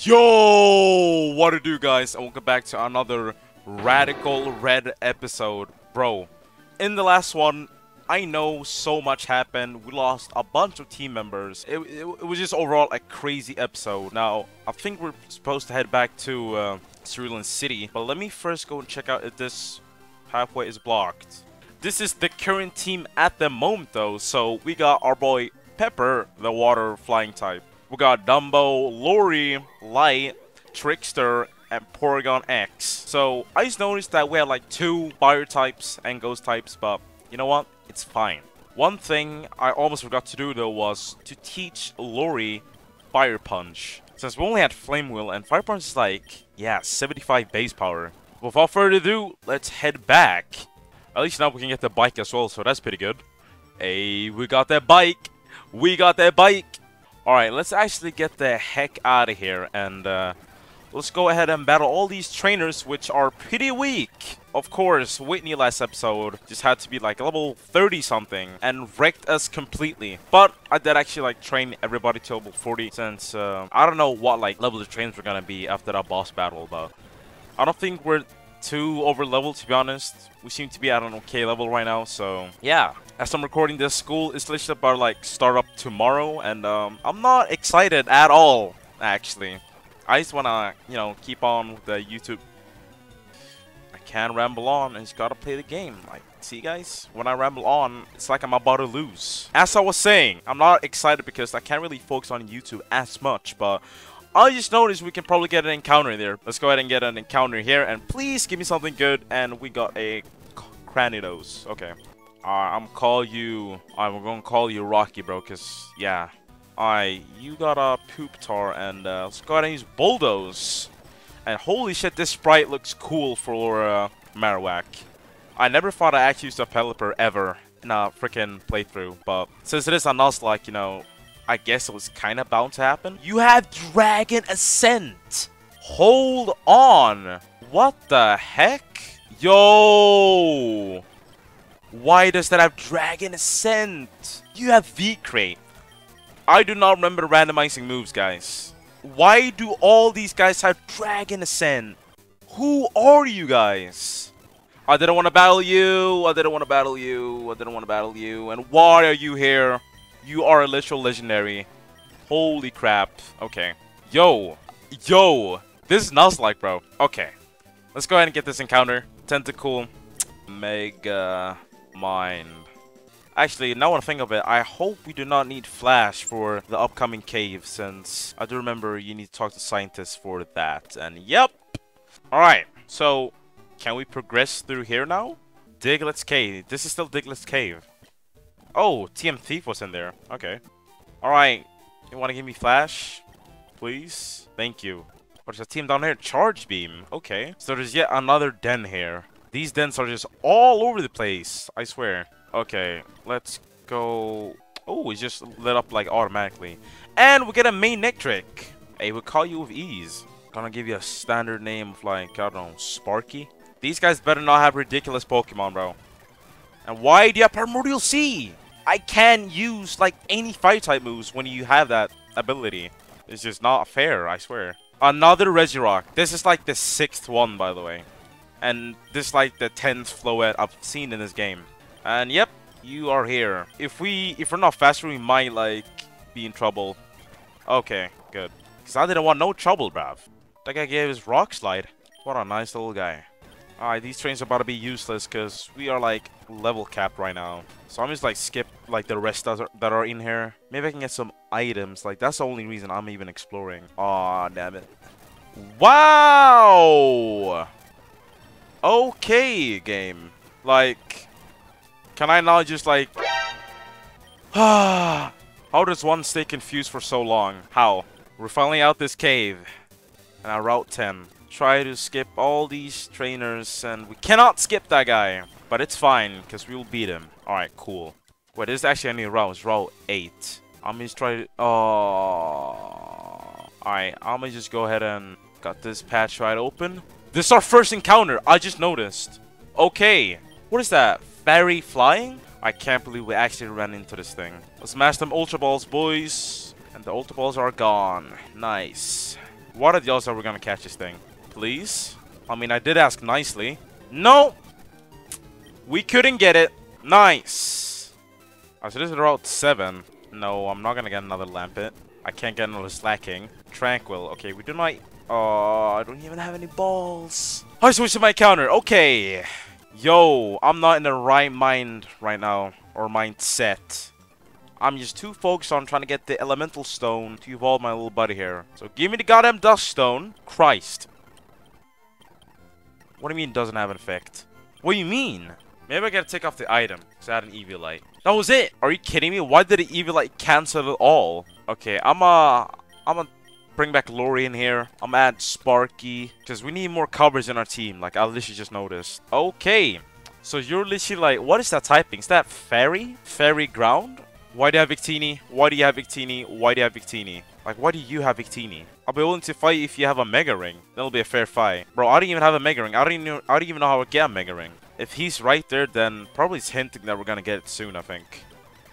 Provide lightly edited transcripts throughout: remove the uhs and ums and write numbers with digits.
Yo, what to do, guys, and welcome back to another Radical Red episode. Bro, in the last one, I know so much happened. We lost a bunch of team members. It was just overall a crazy episode. Now, I think we're supposed to head back to Cerulean City, but let me first go and check out if this pathway is blocked. This is the current team at the moment, though, so we got our boy Pepper, the water flying type. We got Dumbo, Lori, Light, Trickster, and Porygon X. So I just noticed that we have like two fire types and ghost types, but you know what? It's fine. One thing I almost forgot to do though was to teach Lori Fire Punch. Since we only had Flame Wheel, and Fire Punch is like, yeah, 75 base power. Without further ado, let's head back. At least now we can get the bike as well, so that's pretty good. Hey, we got that bike! We got that bike! Alright, let's actually get the heck out of here, and let's go ahead and battle all these trainers, which are pretty weak. Of course, Whitney last episode just had to be like level 30 something and wrecked us completely. But I did actually like train everybody to level 40, since I don't know what like level the trains were gonna be after that boss battle, but I don't think we're too over leveled, to be honest. We seem to be at an okay level right now, so yeah. As I'm recording this, school is literally about like start up tomorrow, and I'm not excited at all, actually. I just wanna, you know, keep on with the YouTube. I can't ramble on, and just gotta play the game. Like, see guys, when I ramble on, it's like I'm about to lose. As I was saying, I'm not excited because I can't really focus on YouTube as much, but I just noticed we can probably get an encounter there. Let's go ahead and get an encounter here, and please give me something good. And we got a Cranidos. Okay. I'm gonna call you Rocky, bro, cause yeah. Alright, you got a poop tar, and let's go ahead and use Bulldoze. And holy shit, this sprite looks cool for Marowak. I never thought I actually used a Pelipper ever in a freaking playthrough, but since it is a Nuzlocke, you know, I guess it was kind of bound to happen. You have Dragon Ascent! Hold on! What the heck? Yo! Why does that have Dragon Ascent? You have V-Crate. I do not remember randomizing moves, guys. Why do all these guys have Dragon Ascent? Who are you guys? I didn't want to battle you. I didn't want to battle you. I didn't want to battle you. And why are you here? You are a literal legendary. Holy crap. Okay. Yo. Yo. This is Nuzlocke, bro. Okay. Let's go ahead and get this encounter. Tentacool. Mega... Mind. Actually, now I think of it, I hope we do not need Flash for the upcoming cave, since I do remember you need to talk to scientists for that. And yep. Alright, so can we progress through here now? Diglett's cave. This is still Diglett's cave. Oh, TM Thief was in there. Okay. Alright, you want to give me Flash? Please? Thank you. Oh, there's a team down here. Charge Beam. Okay. So there's yet another den here. These dents are just all over the place, I swear. Okay, let's go... Oh, it just lit up like automatically. And we get a main Nectric. Hey, we'll call you with ease. Gonna give you a standard name of like, I don't know, Sparky? These guys better not have ridiculous Pokemon, bro. And why do you have Primordial Sea? I can use like any Fire-type moves when you have that ability. It's just not fair, I swear. Another Regirock. This is like the 6th one, by the way. And this is like the 10th Floette I've seen in this game. And yep, you are here. If we're not faster, we might like be in trouble. Okay, good. Cause I didn't want no trouble, bruv. That guy gave his Rock Slide. What a nice little guy. Alright, these trains are about to be useless cause we are like level capped right now. So I'm just like skip like the rest that are in here. Maybe I can get some items. Like that's the only reason I'm even exploring. Aw, damn it. Wow! Okay, game. Like, can I now just like... How does one stay confused for so long? How? We're finally out this cave. And our route 10. Try to skip all these trainers, and we cannot skip that guy. But it's fine, because we will beat him. Alright, cool. Wait, this is actually a new route. It's route 8. I'm just trying to... Oh. Alright, I'm gonna just go ahead and got this patch right open. This is our first encounter, I just noticed. Okay, what is that? Fairy flying? I can't believe we actually ran into this thing. Let's smash them Ultra Balls, boys. And the Ultra Balls are gone. Nice. What are the odds that we're gonna catch this thing? Please? I mean, I did ask nicely. No! We couldn't get it. Nice! Alright, so this is route 7. No, I'm not gonna get another Lampit. I can't get another Slacking. Tranquil. Okay, we do not... I don't even have any balls. I switched to my counter. Okay. Yo, I'm not in the right mind right now. Or mindset. I'm just too focused on trying to get the elemental stone to evolve my little buddy here. So give me the goddamn dust stone. Christ. What do you mean doesn't have an effect? What do you mean? Maybe I gotta take off the item. Because I had an Eviolite. That was it. Are you kidding me? Why did the Eviolite cancel it all? Okay, I'm bring back Lori in here. I'm gonna add Sparky. Because we need more covers in our team. Like, I literally just noticed. Okay. So you're literally like, what is that typing? Is that fairy? Fairy ground? Why do you have Victini? Why do you have Victini? Why do you have Victini? Like, why do you have Victini? I'll be willing to fight if you have a Mega Ring. That'll be a fair fight. Bro, I don't even have a Mega Ring. I don't even know how I get a Mega Ring. If he's right there, then probably it's hinting that we're gonna get it soon, I think.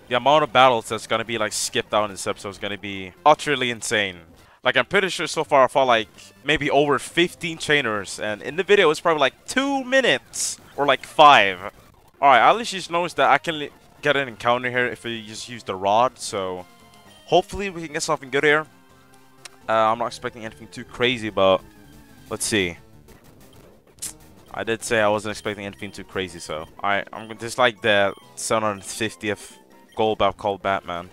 The amount of battles that's gonna be, like, skipped out in this episode is gonna be utterly insane. Like, I'm pretty sure so far I fought, like, maybe over 15 trainers. And in the video, it's probably, like, 2 minutes. Or, like, 5. Alright, at least you just noticed that I can get an encounter here if you just use the rod. So, hopefully we can get something good here. I'm not expecting anything too crazy, but let's see. I did say I wasn't expecting anything too crazy, so. Alright, I'm just like the 750th Golbat called Batman.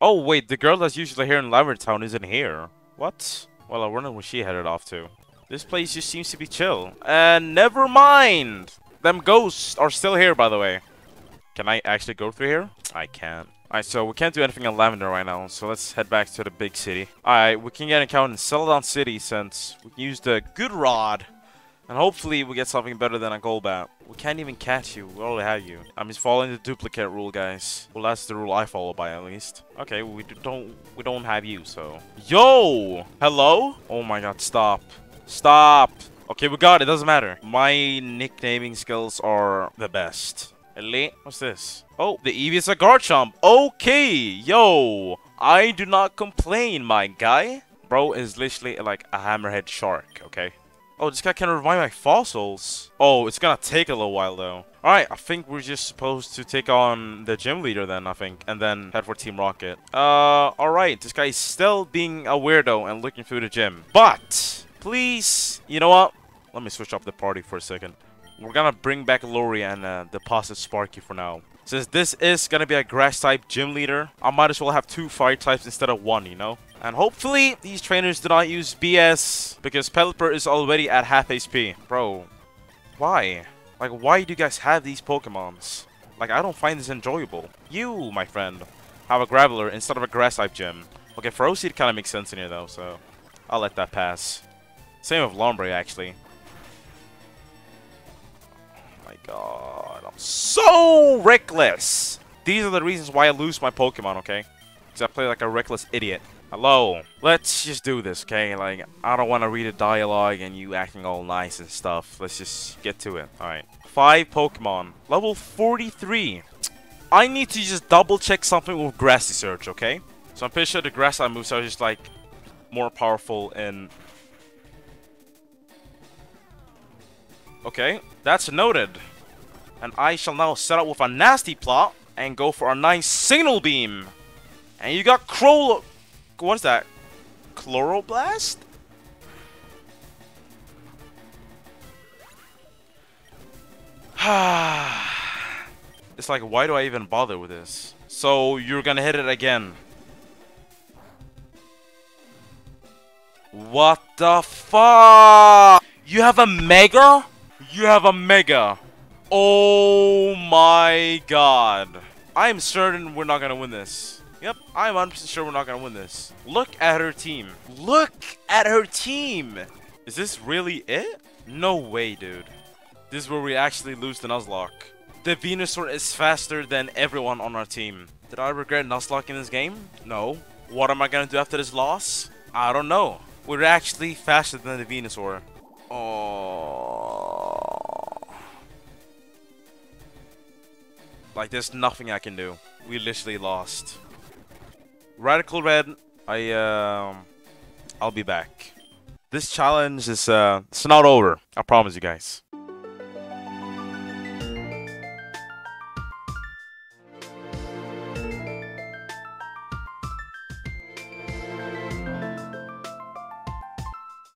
Oh, wait, the girl that's usually here in Lavertown isn't here. What? Well, I wonder where she headed off to. This place just seems to be chill. And never mind! Them ghosts are still here, by the way. Can I actually go through here? I can't. Alright, so we can't do anything on Lavender right now, so let's head back to the big city. Alright, we can get an account in Celadon City since we can use the good rod. And hopefully we get something better than a Golbat. We can't even catch you. We already have you. I'm just following the duplicate rule, guys. Well, that's the rule I follow by, at least. Okay, we don't have you, so. Yo! Hello? Oh my god, stop. Stop! Okay, we got it. Doesn't matter. My nicknaming skills are the best. Elite? What's this? Oh, the Eevee is a Garchomp. Okay, yo! I do not complain, my guy. Bro is literally like a hammerhead shark, okay? Oh, this guy can revive my fossils. Oh, it's gonna take a little while, though. Alright, I think we're just supposed to take on the gym leader then, I think. And then head for Team Rocket. Alright. This guy is still being a weirdo and looking through the gym. But, please, you know what? Let me switch up the party for a second. We're gonna bring back Lori and deposit Sparky for now. Since this is gonna be a grass-type gym leader, I might as well have 2 fire types instead of 1, you know? And hopefully, these trainers do not use BS, because Pelipper is already at half HP. Bro, why? Like, why do you guys have these Pokemons? Like, I don't find this enjoyable. You, my friend, have a Graveler instead of a Grass-type gym. Okay, Ferroseed kind of makes sense in here, though, so I'll let that pass. Same with Lombre, actually. Oh my god, I'm so reckless! These are the reasons why I lose my Pokemon, okay? Because I play like a reckless idiot. Hello. Let's just do this, okay? Like, I don't want to read a dialogue and you acting all nice and stuff. Let's just get to it. Alright. 5 Pokemon. Level 43. I need to just double-check something with Grassy Surge, okay? So I'm pretty sure the Grass-type moves are just, like, more powerful and... Okay. That's noted. And I shall now set up with a nasty plot and go for a nice Signal Beam. And you got Crowlo... What is that? Chloroblast? It's like, why do I even bother with this? So, you're gonna hit it again. What the fuck? You have a Mega? You have a Mega. Oh my god. I'm certain we're not gonna win this. Yep, I'm 100% sure we're not gonna win this. Look at her team. Look at her team! Is this really it? No way, dude. This is where we actually lose the Nuzlocke. The Venusaur is faster than everyone on our team. Did I regret Nuzlocke in this game? No. What am I gonna do after this loss? I don't know. We're actually faster than the Venusaur. Oh. Like, there's nothing I can do. We literally lost. Radical Red, I'll be back. This challenge is it's not over. I promise you guys.